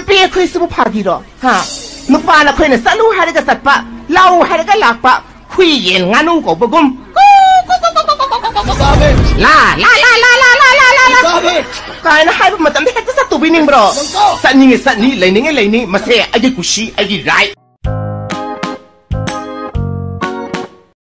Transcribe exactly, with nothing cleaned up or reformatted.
นปีคุยสมุพากีรอฮะนุปาละคุยเนี่ยสนุหายได้ก็สัตปะเล่าหายได้ก็หลักปะคุยเย็นงานุ่งกบกุมลาลาลาลาลาลาลาลาลาก็ไอ้หน้าหายเป็นมาตั้งแต่เด็กก็สัตว์ตัวบินเองบรอสัตว์นี่ไงสัตว์นี่เลยนี่ไงเลยนี่มาเสียไอ้กุชีไอ้ไร